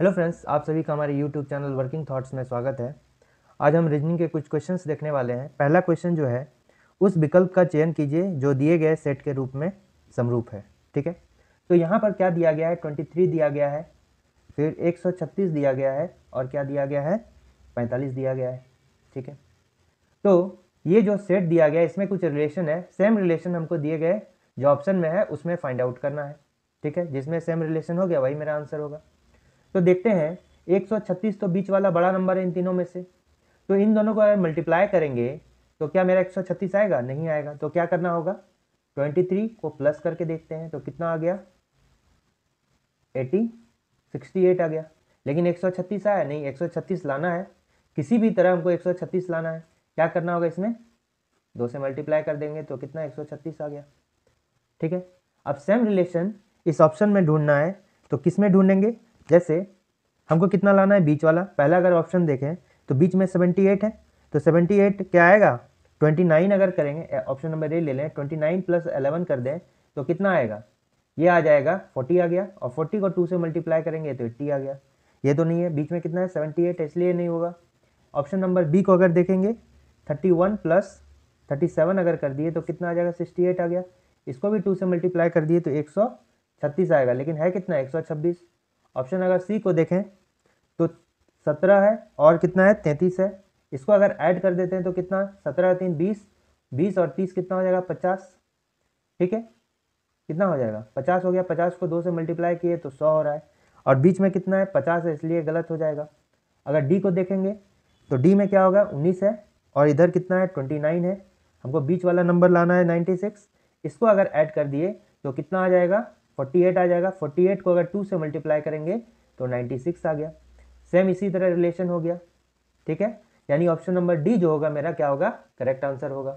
Hello friends, आप सभी का हमारे यूट्यूब चैनल वर्किंग थॉट्स में स्वागत है। आज हम रीजनिंग के कुछ क्वेश्चंस देखने वाले हैं। पहला क्वेश्चन जो है, उस विकल्प का चयन कीजिए जो दिए गए सेट के रूप में समरूप है। ठीक है, तो यहाँ पर क्या दिया गया है, 23 दिया गया है, फिर 136 दिया गया है और क्या दिया गया है, 45 दिया गया है। ठीक है, तो ये जो सेट दिया गया है इसमें कुछ रिलेशन है। सेम रिलेशन हमको दिए गए जो ऑप्शन में है उसमें फाइंड आउट करना है। ठीक है, जिसमें सेम रिलेशन हो गया वही मेरा आंसर होगा। तो देखते हैं 136 तो बीच वाला बड़ा नंबर है इन तीनों में से, तो इन दोनों को अगर मल्टीप्लाई करेंगे तो क्या मेरा 136 आएगा, नहीं आएगा। तो क्या करना होगा, 23 को प्लस करके देखते हैं तो कितना आ गया, 68 आ गया। लेकिन 136 आया नहीं, 136 लाना है, किसी भी तरह हमको 136 लाना है। क्या करना होगा, इसमें 2 से मल्टीप्लाई कर देंगे तो कितना 136 आ गया। ठीक है, अब सेम रिलेशन इस ऑप्शन में ढूंढना है तो किस में ढूंढेंगे, जैसे हमको कितना लाना है बीच वाला, पहला अगर ऑप्शन देखें तो बीच में 78 है, तो 78 क्या आएगा, 29 अगर करेंगे, ऑप्शन नंबर ए ले लें, 29 प्लस 11 कर दें तो कितना आएगा, ये आ जाएगा 40 आ गया। और 40 को 2 से मल्टीप्लाई करेंगे तो 80 आ गया। ये तो नहीं है, बीच में कितना है 78 है, इसलिए नहीं होगा। ऑप्शन नंबर बी को अगर देखेंगे 31 प्लस 37 अगर कर दिए तो कितना आ जाएगा, 68 आ गया। इसको भी 2 से मल्टीप्लाई कर दिए तो 136 आएगा, लेकिन है कितना 126। ऑप्शन अगर सी को देखें तो 17 है और कितना है 33 है, इसको अगर ऐड कर देते हैं तो कितना 17 और 3 20 और 30 कितना हो जाएगा 50। ठीक है, कितना हो जाएगा 50 हो गया। 50 को 2 से मल्टीप्लाई किए तो 100 हो रहा है और बीच में कितना है 50 है, इसलिए गलत हो जाएगा। अगर डी को देखेंगे तो डी में क्या होगा, 19 है और इधर कितना है 29 है। हमको बीच वाला नंबर लाना है 96, इसको अगर ऐड कर दिए तो कितना आ जाएगा 48 आ जाएगा। 48 को अगर 2 से मल्टीप्लाई करेंगे तो 96 आ गया। सेम इसी तरह रिलेशन हो गया। ठीक है, यानी ऑप्शन नंबर डी जो होगा मेरा क्या होगा, करेक्ट आंसर होगा।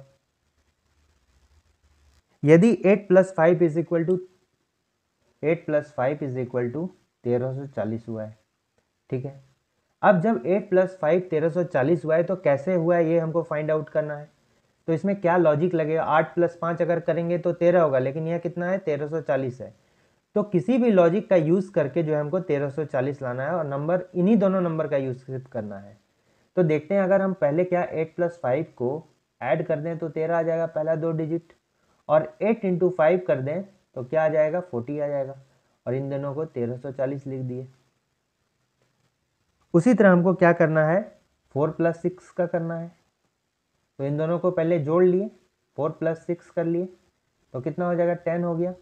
यदि 8 प्लस 5 इज इक्वल टू 1340 हुआ है। ठीक है, अब जब 8 प्लस 5 1340 हुआ है तो कैसे हुआ है ये हमको फाइंड आउट करना है, तो इसमें क्या लॉजिक लगेगा। 8 प्लस 5 अगर करेंगे तो 13 होगा, लेकिन यह कितना है 1340 है। तो किसी भी लॉजिक का यूज़ करके जो है हमको 1340 लाना है और नंबर इन्हीं दोनों नंबर का यूज़ करना है। तो देखते हैं, अगर हम पहले क्या 8 प्लस 5 को ऐड कर दें तो 13 आ जाएगा पहला 2 डिजिट, और 8 इंटू 5 कर दें तो क्या आ जाएगा 40 आ जाएगा, और इन दोनों को 1340 लिख दिए। उसी तरह हमको क्या करना है, 4 प्लस 6 का करना है, तो इन दोनों को पहले जोड़ लिए, 4 प्लस 6 कर लिए तो कितना हो जाएगा 10 हो गया,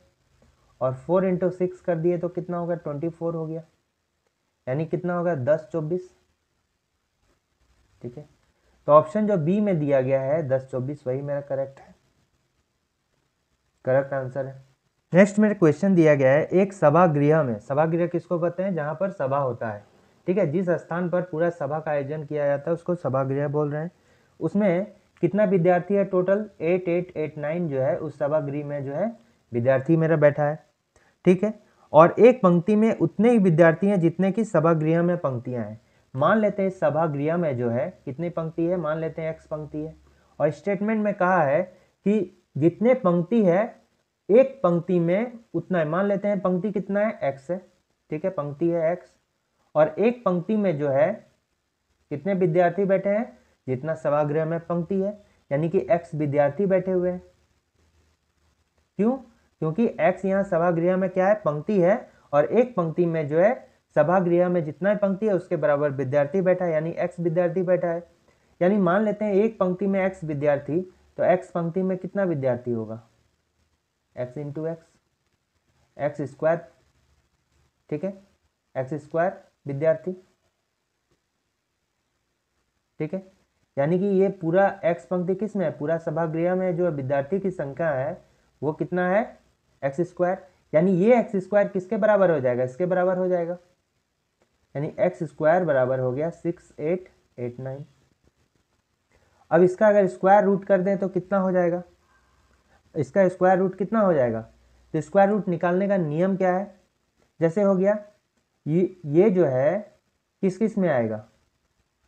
और 4 इंटू 6 कर दिए तो कितना होगा 24 हो गया, यानी कितना होगा 10 24। ठीक है, तो ऑप्शन जो बी में दिया गया है 10 24 वही मेरा करेक्ट है, करेक्ट आंसर है। नेक्स्ट मेरा क्वेश्चन दिया गया है, एक सभागृह में, सभागृह किसको कहते हैं, जहाँ पर सभा होता है। ठीक है, जिस स्थान पर पूरा सभा का आयोजन किया जाता है उसको सभागृह बोल रहे हैं। उसमें कितना विद्यार्थी है टोटल 8889 जो है उस सभागृह में जो है विद्यार्थी मेरा बैठा है। ठीक है, और एक पंक्ति में उतने ही विद्यार्थी हैं जितने की सभागृह में पंक्तियां हैं। मान लेते हैं सभागृह में जो है कितनी पंक्ति है, मान लेते हैं X पंक्ति है, और स्टेटमेंट में कहा है कि जितने पंक्ति है एक पंक्ति में उतना है। मान लेते हैं पंक्ति कितना है X है। ठीक है, पंक्ति है X, और एक पंक्ति में जो है कितने विद्यार्थी बैठे हैं जितना सभागृह में पंक्ति है, यानी कि x विद्यार्थी बैठे हुए हैं। क्यों, क्योंकि x यहाँ सभागृह में क्या है पंक्ति है, और एक पंक्ति में जो है सभागृह में जितना पंक्ति है उसके बराबर विद्यार्थी बैठा है, यानी x विद्यार्थी बैठा है। यानी मान लेते हैं एक पंक्ति में x विद्यार्थी, तो x पंक्ति में कितना विद्यार्थी होगा, x स्क्वायर। ठीक है, x स्क्वायर विद्यार्थी। ठीक है, यानी कि ये पूरा x पंक्ति किस में है, पूरा सभागृह में जो विद्यार्थी की संख्या है वो कितना है x स्क्वायर, यानी ये x स्क्वायर किसके बराबर हो जाएगा, इसके बराबर हो जाएगा, यानी x स्क्वायर बराबर हो गया 6889। अब इसका अगर स्क्वायर रूट कर दें तो कितना हो जाएगा, इसका स्क्वायर रूट कितना हो जाएगा। तो स्क्वायर रूट निकालने का नियम क्या है, जैसे हो गया ये जो है किस किस में आएगा,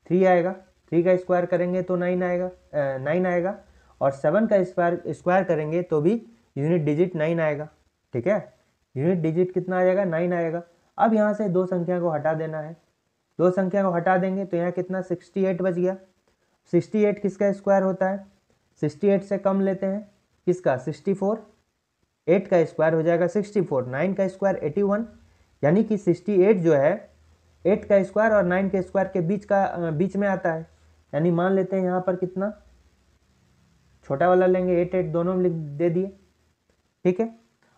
3 आएगा, 3 का स्क्वायर करेंगे तो 9 आएगा, 9 आएगा, और 7 का स्क्वायर करेंगे तो भी यूनिट डिजिट 9 आएगा। ठीक है, यूनिट डिजिट कितना आ जाएगा 9 आएगा। अब यहाँ से दो संख्या को हटा देना है, दो संख्या को हटा देंगे तो यहाँ कितना 68 बच गया। 68 किसका स्क्वायर होता है, 68 से कम लेते हैं किसका 64, 8 का स्क्वायर हो जाएगा 64, 9 का स्क्वायर 81, यानी कि 68 जो है 8 का स्क्वायर और 9 के स्क्वायर के बीच में आता है। यानी मान लेते हैं यहाँ पर कितना छोटा वाला लेंगे 8, 8 दोनों में लिख दे दिए, ठीक है।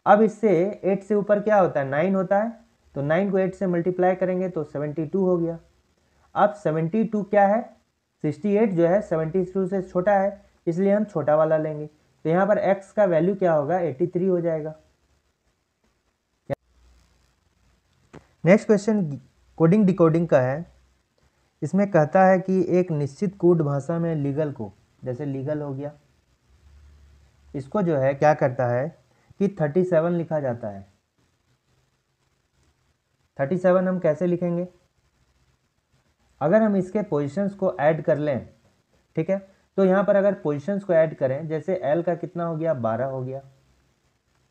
अब इससे 8 से ऊपर क्या होता है 9 होता है, तो 9 को 8 से मल्टीप्लाई करेंगे तो 72 हो गया। अब 72 क्या है, 68 जो है 72 से छोटा है, इसलिए हम छोटा वाला लेंगे। तो यहाँ पर x का वैल्यू क्या होगा 83 हो जाएगा। नेक्स्ट क्वेश्चन कोडिंग डिकोडिंग का है। इसमें कहता है कि एक निश्चित कोड भाषा में लीगल को, जैसे लीगल हो गया, इसको जो है क्या करता है कि 37 लिखा जाता है। 37 हम कैसे लिखेंगे, अगर हम इसके पोजीशंस को ऐड कर लें, ठीक है। तो यहाँ पर अगर पोजीशंस को ऐड करें, जैसे L का कितना हो गया 12 हो गया,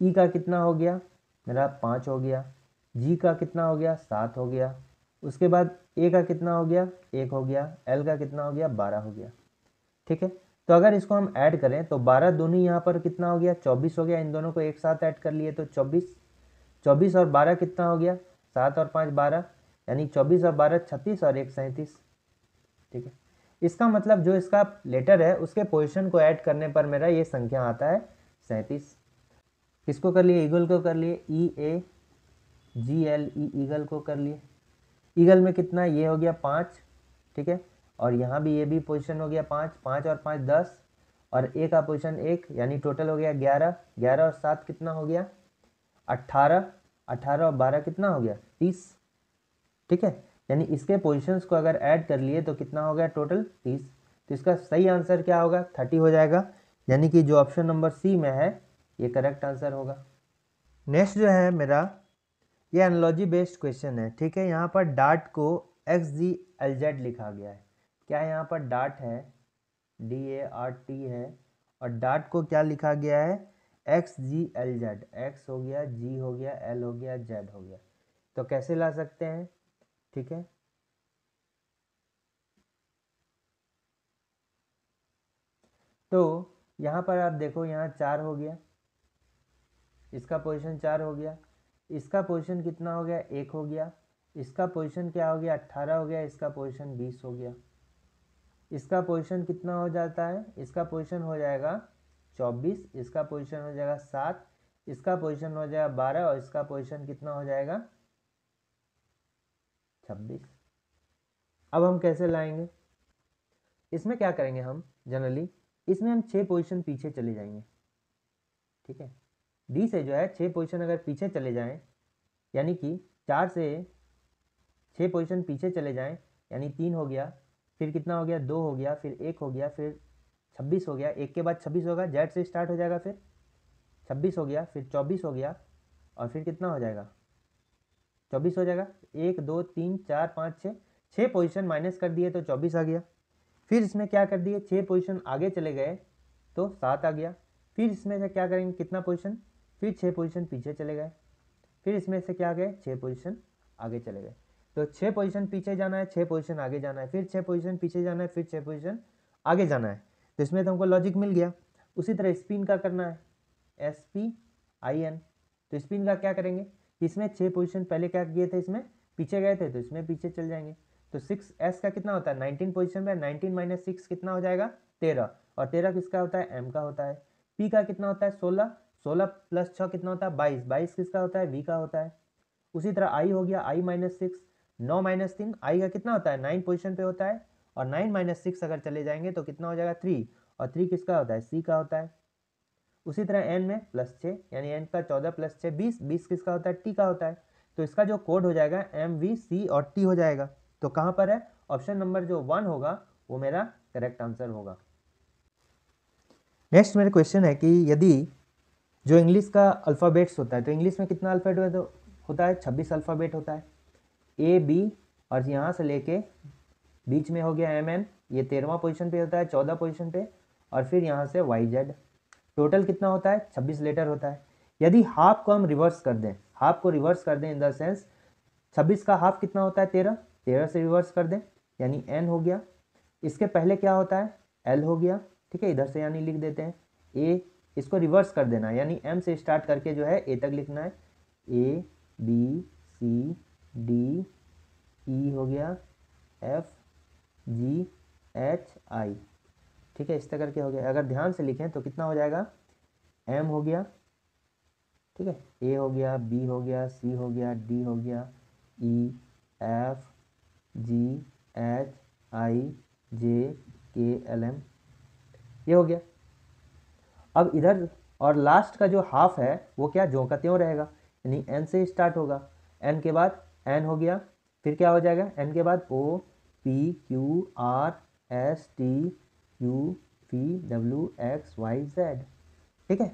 E का कितना हो गया मेरा 5 हो गया, G का कितना हो गया 7 हो गया, उसके बाद A का कितना हो गया 1 हो गया, L का कितना हो गया 12 हो गया, ठीक है। तो अगर इसको हम ऐड करें तो 12 दूनी यहाँ पर कितना हो गया 24 हो गया। इन दोनों को एक साथ ऐड कर लिए तो 24 और 12 कितना हो गया 7 और 5 12, यानी 24 और 12 36 और 1 37, ठीक है। इसका मतलब जो इसका लेटर है उसके पोजीशन को ऐड करने पर मेरा ये संख्या आता है 37। किसको कर लिए, ईगल को कर लिए, ई ए जी एल ई ईगल को कर लिए। ईगल में कितना ये हो गया 5, ठीक है, और यहाँ भी ये भी पोजीशन हो गया 5 और 5 10 और ए का पोजीशन 1, यानी टोटल हो गया 11 और 7 कितना हो गया 18 और 12 कितना हो गया 30, ठीक है। यानी इसके पोजीशंस को अगर ऐड कर लिए तो कितना हो गया टोटल 30। तो इसका सही आंसर क्या होगा 30 हो जाएगा, यानी कि जो ऑप्शन नंबर सी में है ये करेक्ट आंसर होगा। नेक्स्ट जो है मेरा ये एनालॉजी बेस्ड क्वेश्चन है, ठीक है। यहाँ पर डाट को XGLZ लिखा गया है। क्या यहाँ पर डाट है DART है और डाट को क्या लिखा गया है XGLZ, X हो गया, G हो गया, L हो गया, Z हो गया। तो कैसे ला सकते हैं, ठीक है। तो यहाँ पर आप देखो यहाँ 4 हो गया, इसका पोजीशन 4 हो गया, इसका पोजीशन कितना हो गया 1 हो गया, इसका पोजीशन क्या हो गया 18 हो गया, इसका पोजीशन 20 हो गया। इसका पोजीशन कितना हो जाता है, इसका पोजीशन हो जाएगा 24, इसका पोजीशन हो जाएगा 7, इसका पोजीशन हो जाएगा 12 और इसका पोजीशन कितना हो जाएगा 26। अब हम कैसे लाएंगे, इसमें क्या करेंगे हम जनरली, इसमें हम 6 पोजीशन पीछे चले जाएंगे, ठीक है। डी से जो है 6 पोजीशन अगर पीछे चले जाएं, यानी कि 4 से 6 पोजीशन पीछे चले जाएं, यानी 3 हो गया, फिर कितना हो गया 2 हो गया, फिर 1 हो गया, फिर 26 हो गया, 1 के बाद 26 होगा, जेड से स्टार्ट हो जाएगा, फिर 26 हो गया, फिर 24 हो गया और फिर कितना हो जाएगा 24 हो जाएगा। 1 2 3 4 5 6, 6 पोजीशन माइनस कर दिए तो 24 आ गया। फिर इसमें क्या कर दिए 6 पोजीशन आगे चले गए तो 7 आ गया। फिर इसमें से क्या करेंगे कितना पोजीशन, फिर 6 पोजीशन पीछे चले गए, फिर इसमें से क्या गए 6 पोजीशन आगे चले गए। तो 6 पोजीशन पीछे जाना है, 6 पोजीशन आगे जाना है, फिर 6 पोजीशन पीछे जाना है, फिर 6 पोजीशन आगे जाना है। तो इसमें तो हमको लॉजिक मिल गया। उसी तरह स्पिन का करना है SPIN। तो स्पिन का क्या करेंगे, इसमें 6 पोजीशन पहले क्या किए थे, इसमें पीछे गए थे, तो इसमें पीछे चल जाएंगे। तो 6S का कितना होता है 19 पोजीशन पर, 19 माइनस 6 कितना हो जाएगा 13 और 13 किसका होता है M का होता है। पी का कितना होता है 16, 16 प्लस 6 कितना होता है 22, 22 किसका होता है V का होता है। उसी तरह I हो गया, I माइनस 6, 9 माइनस 3 I का कितना होता है 9 पोजीशन पे होता है और 9 माइनस 6 अगर चले जाएंगे तो कितना हो जाएगा 3 और 3 किसका होता है C का होता है। उसी तरह N में प्लस 6, यानी N का 14 प्लस 6 20, 20 किसका होता है T का होता है। तो इसका जो कोड हो जाएगा MVC और T हो जाएगा। तो कहाँ पर है ऑप्शन नंबर जो 1 होगा वो मेरा करेक्ट आंसर होगा। नेक्स्ट मेरा क्वेश्चन है कि यदि जो इंग्लिश का अल्फ़ाबेट्स होता है, तो इंग्लिश में कितना अल्फ़ाबेट होता है 26 अल्फ़ाबेट होता है। A B और यहाँ से लेके बीच में हो गया MN, ये 13वां पोजीशन पे होता है, 14 पोजीशन पे और फिर यहाँ से YZ। टोटल कितना होता है 26 लेटर होता है। यदि हाफ को हम रिवर्स कर दें, हाफ को रिवर्स कर दें इन द सेंस 26 का हाफ कितना होता है 13, 13 से रिवर्स कर दें यानी n हो गया। इसके पहले क्या होता है l हो गया, ठीक है, इधर से यानी लिख देते हैं a, इसको रिवर्स कर देना यानी m से स्टार्ट करके जो है a तक लिखना है, a b c d e हो गया f g h i, ठीक है, इस तरह करके हो गया। अगर ध्यान से लिखें तो कितना हो जाएगा m हो गया, ठीक है, a हो गया, b हो गया, c हो गया, d हो गया, e f g h i j k l m, ये हो गया। अब इधर और लास्ट का जो हाफ है वो क्या ज्यों का त्यों रहेगा यानी n से स्टार्ट होगा, n के बाद n हो गया, फिर क्या हो जाएगा n के बाद o p q r s t u v w x y z, ठीक है।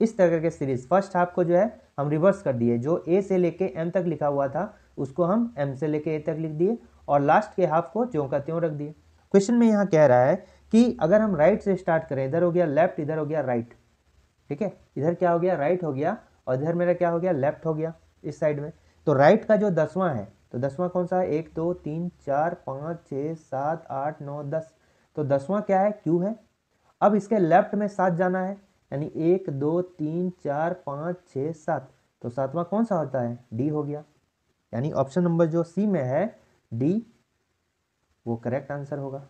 इस तरह के सीरीज फर्स्ट हाफ को जो है हम रिवर्स कर दिए, जो a से लेके m तक लिखा हुआ था उसको हम m से लेके a तक लिख दिए और लास्ट के हाफ को ज्यों का त्यों रख दिए। क्वेश्चन में यहाँ कह रहा है कि अगर हम राइट से स्टार्ट करें, इधर हो गया लेफ्ट, इधर हो गया राइट, ठीक है, इधर क्या हो गया राइट हो गया और इधर मेरा क्या हो गया लेफ्ट हो गया इस साइड में। तो राइट का जो 10वां है तो 10वां कौन सा है 1 2 3 4 5 6 7 8 9 10, तो 10वां क्या है q है। अब इसके लेफ्ट में 7 जाना है यानी 1 2 3 4 5 6 7, तो 7वां कौन सा होता है डी हो गया, यानी ऑप्शन नंबर जो सी में है डी वो करेक्ट आंसर होगा।